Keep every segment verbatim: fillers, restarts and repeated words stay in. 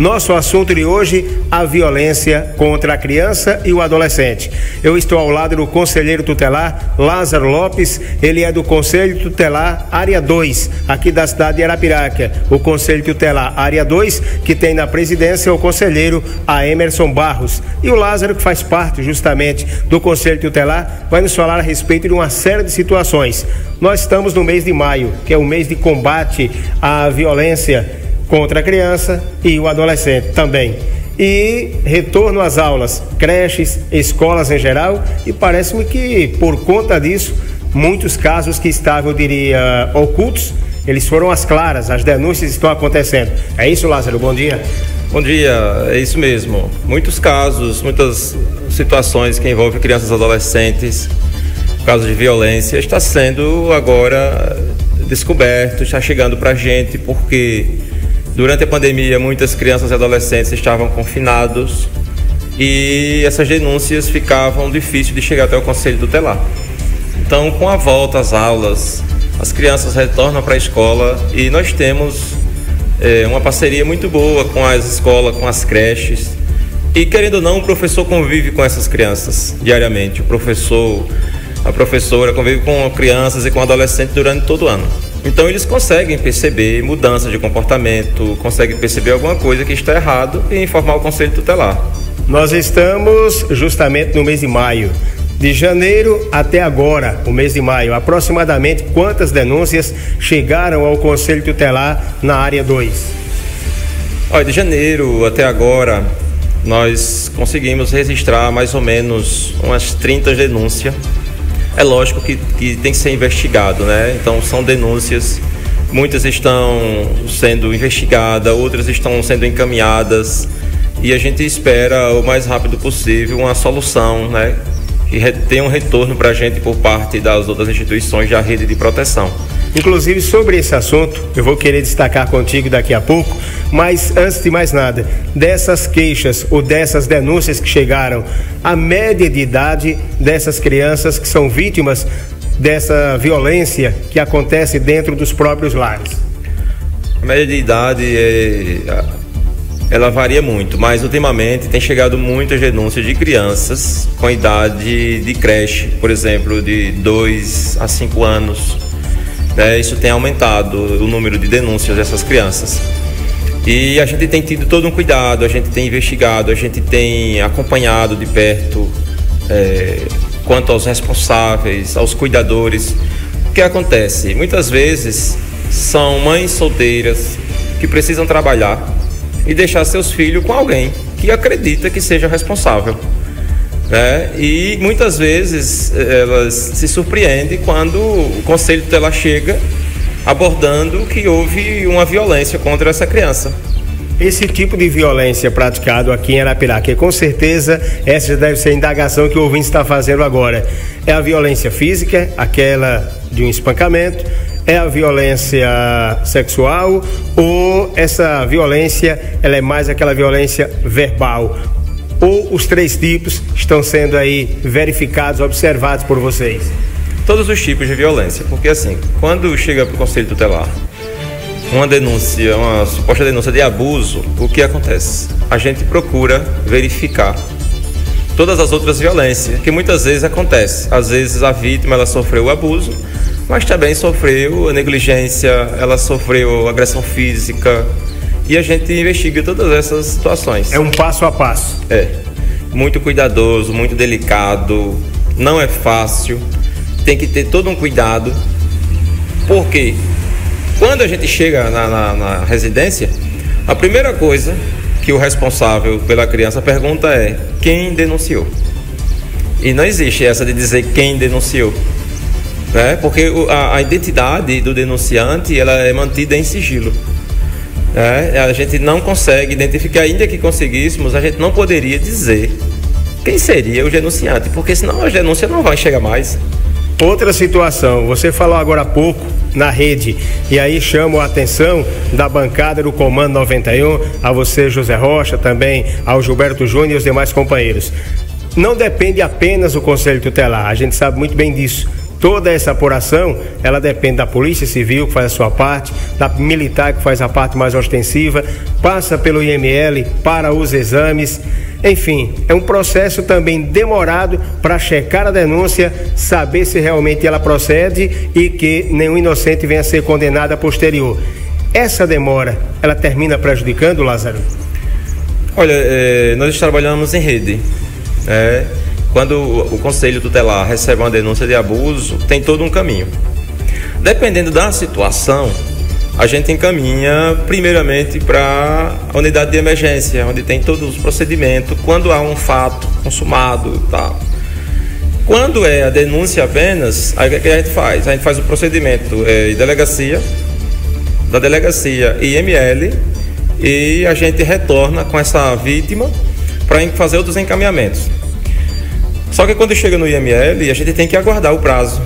Nosso assunto de hoje, a violência contra a criança e o adolescente. Eu estou ao lado do conselheiro tutelar Lázaro Lopes, ele é do Conselho Tutelar Área dois, aqui da cidade de Arapiraca. O Conselho Tutelar Área dois, que tem na presidência o conselheiro a Emerson Barros. E o Lázaro, que faz parte justamente do Conselho Tutelar, vai nos falar a respeito de uma série de situações. Nós estamos no mês de maio, que é o mês de combate à violência contra a criança e o adolescente também. E retorno às aulas, creches, escolas em geral, e parece-me que por conta disso, muitos casos que estavam, eu diria, ocultos, eles foram às claras, as denúncias estão acontecendo. É isso, Lázaro? Bom dia. Bom dia, é isso mesmo. Muitos casos, muitas situações que envolvem crianças e adolescentes, casos de violência, está sendo agora descoberto, está chegando para a gente, porque durante a pandemia, muitas crianças e adolescentes estavam confinados e essas denúncias ficavam difíceis de chegar até o Conselho Tutelar. Então, com a volta às aulas, as crianças retornam para a escola e nós temos é, uma parceria muito boa com as escolas, com as creches. E, querendo ou não, o professor convive com essas crianças diariamente. O professor, a professora convive com crianças e com adolescentes durante todo o ano. Então eles conseguem perceber mudança de comportamento, conseguem perceber alguma coisa que está errado e informar o Conselho Tutelar. Nós estamos justamente no mês de maio. De janeiro até agora, o mês de maio, aproximadamente quantas denúncias chegaram ao Conselho Tutelar na área dois? Olha, de janeiro até agora, nós conseguimos registrar mais ou menos umas trinta denúncias. É lógico que, que tem que ser investigado, né? Então são denúncias, muitas estão sendo investigadas, outras estão sendo encaminhadas e a gente espera o mais rápido possível uma solução, né? Que tenha um retorno para a gente por parte das outras instituições da rede de proteção. Inclusive sobre esse assunto, eu vou querer destacar contigo daqui a pouco, mas antes de mais nada, dessas queixas ou dessas denúncias que chegaram, a média de idade dessas crianças que são vítimas dessa violência que acontece dentro dos próprios lares? A média de idade, é... ela varia muito, mas ultimamente tem chegado muitas denúncias de crianças com idade de creche, por exemplo, de dois a cinco anos. É, isso tem aumentado o número de denúncias dessas crianças. E a gente tem tido todo um cuidado, a gente tem investigado, a gente tem acompanhado de perto é, quanto aos responsáveis, aos cuidadores. O que acontece? Muitas vezes são mães solteiras que precisam trabalhar e deixar seus filhos com alguém que acredita que seja responsável. É, e muitas vezes elas se surpreendem quando o Conselho Tutelar chega abordando que houve uma violência contra essa criança. Esse tipo de violência praticado aqui em Arapiraca, com certeza essa deve ser a indagação que o ouvinte está fazendo agora. É a violência física, aquela de um espancamento, é a violência sexual ou essa violência ela é mais aquela violência verbal? Ou os três tipos estão sendo aí verificados, observados por vocês? Todos os tipos de violência, porque assim, quando chega para o Conselho Tutelar uma denúncia, uma suposta denúncia de abuso, o que acontece? A gente procura verificar todas as outras violências, que muitas vezes acontece. Às vezes a vítima ela sofreu o abuso, mas também sofreu a negligência, ela sofreu agressão física, e a gente investiga todas essas situações. É um passo a passo. É. Muito cuidadoso, muito delicado. Não é fácil. Tem que ter todo um cuidado. Porque quando a gente chega na, na, na residência, a primeira coisa que o responsável pela criança pergunta é quem denunciou. E não existe essa de dizer quem denunciou, né? Porque a, a identidade do denunciante ela é mantida em sigilo. É, a gente não consegue identificar, ainda que conseguíssemos, a gente não poderia dizer quem seria o denunciante, porque senão a denúncia não vai chegar mais. Outra situação, você falou agora há pouco na rede, e aí chamo a atenção da bancada do Comando noventa e um, a você José Rocha, também ao Gilberto Júnior e os demais companheiros. Não depende apenas do Conselho Tutelar, a gente sabe muito bem disso. Toda essa apuração, ela depende da Polícia Civil, que faz a sua parte, da Militar, que faz a parte mais ostensiva, passa pelo I M L para os exames. Enfim, é um processo também demorado para checar a denúncia, saber se realmente ela procede e que nenhum inocente venha a ser condenado a posterior. Essa demora, ela termina prejudicando, Lázaro? Olha, é, nós trabalhamos em rede, é... Quando o Conselho Tutelar recebe uma denúncia de abuso, tem todo um caminho. Dependendo da situação, a gente encaminha primeiramente para a unidade de emergência, onde tem todos os procedimentos, quando há um fato consumado e tal. Quando é a denúncia apenas, aí o que a gente faz? A gente faz o procedimento é, delegacia, da delegacia I M L, e a gente retorna com essa vítima para fazer outros encaminhamentos. Só que quando chega no I M L, a gente tem que aguardar o prazo,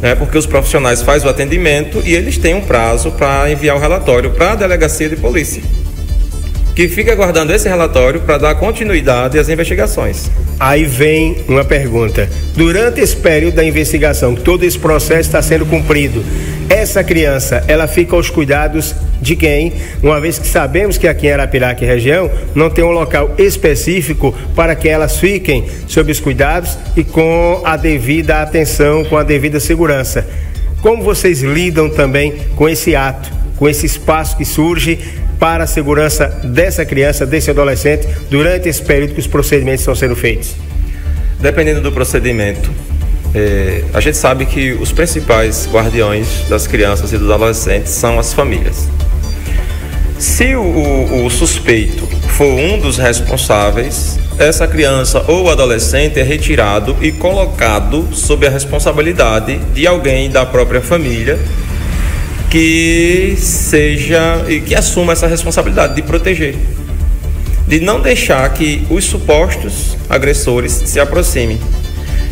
né? Porque os profissionais fazem o atendimento e eles têm um prazo para enviar o relatório para a delegacia de polícia, que fica aguardando esse relatório para dar continuidade às investigações. Aí vem uma pergunta: durante esse período da investigação, todo esse processo está sendo cumprido, essa criança, ela fica aos cuidados de quem? Uma vez que sabemos que aqui em Arapiraca e região não tem um local específico para que elas fiquem sob os cuidados e com a devida atenção, com a devida segurança. Como vocês lidam também com esse ato, com esse espaço que surge para a segurança dessa criança, desse adolescente, durante esse período que os procedimentos estão sendo feitos? Dependendo do procedimento, é, a gente sabe que os principais guardiões das crianças e dos adolescentes são as famílias. Se o, o, o suspeito for um dos responsáveis, essa criança ou adolescente é retirado e colocado sob a responsabilidade de alguém da própria família que seja e que assuma essa responsabilidade de proteger, de não deixar que os supostos agressores se aproximem.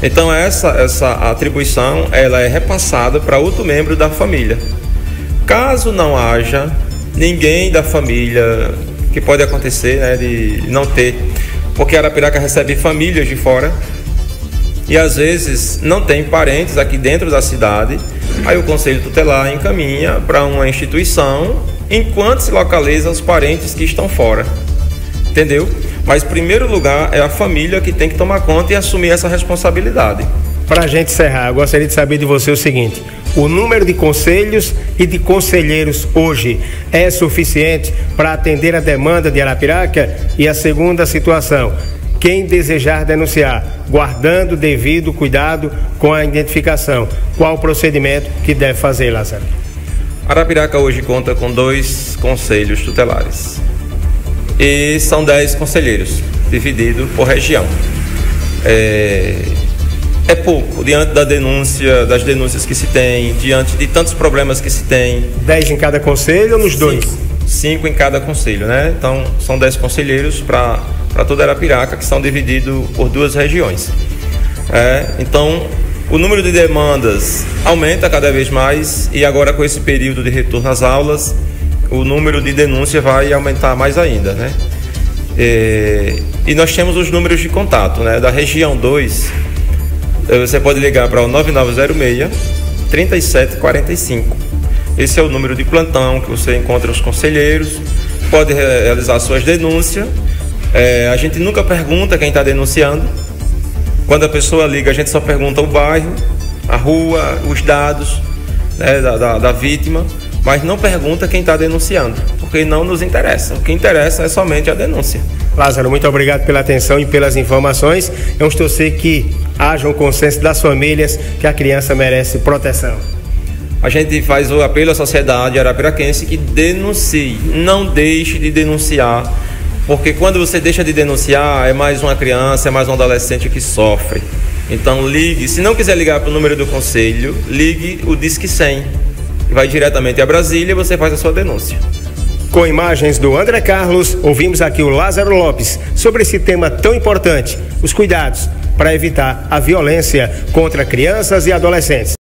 Então essa, essa atribuição, ela é repassada para outro membro da família. Caso não haja ninguém da família, que pode acontecer, né, de não ter, porque Arapiraca recebe famílias de fora e às vezes não tem parentes aqui dentro da cidade. Aí o Conselho Tutelar encaminha para uma instituição enquanto se localiza os parentes que estão fora, entendeu? Mas, em primeiro lugar, é a família que tem que tomar conta e assumir essa responsabilidade. Para a gente encerrar, eu gostaria de saber de você o seguinte: o número de conselhos e de conselheiros hoje é suficiente para atender a demanda de Arapiraca? E a segunda situação: quem desejar denunciar, guardando devido cuidado com a identificação, qual o procedimento que deve fazer, Lázaro? Arapiraca hoje conta com dois conselhos tutelares e são dez conselheiros, dividido por região. É... é pouco, diante da denúncia, das denúncias que se tem, diante de tantos problemas que se tem. Dez em cada conselho ou nos dois? Cinco em cada conselho, né? Então, são dez conselheiros para... para toda Arapiraca, que são divididos por duas regiões. É, então, o número de demandas aumenta cada vez mais e agora, com esse período de retorno às aulas, o número de denúncia vai aumentar mais ainda, né? É, e nós temos os números de contato, né? Da região dois, você pode ligar para o nove nove zero seis, três sete quatro cinco. Esse é o número de plantão que você encontra os conselheiros, pode realizar suas denúncias. É, a gente nunca pergunta quem está denunciando. Quando a pessoa liga, a gente só pergunta o bairro, a rua, os dados, né, da, da, da vítima, mas não pergunta quem está denunciando, porque não nos interessa. O que interessa é somente a denúncia. Lázaro, muito obrigado pela atenção e pelas informações. Vamos torcer que haja um consenso das famílias que a criança merece proteção. A gente faz o apelo à sociedade arapiraquense que denuncie, não deixe de denunciar. Porque quando você deixa de denunciar, é mais uma criança, é mais um adolescente que sofre. Então ligue, se não quiser ligar para o número do conselho, ligue o Disque cem. Vai diretamente a Brasília e você faz a sua denúncia. Com imagens do André Carlos, ouvimos aqui o Lázaro Lopes sobre esse tema tão importante: os cuidados para evitar a violência contra crianças e adolescentes.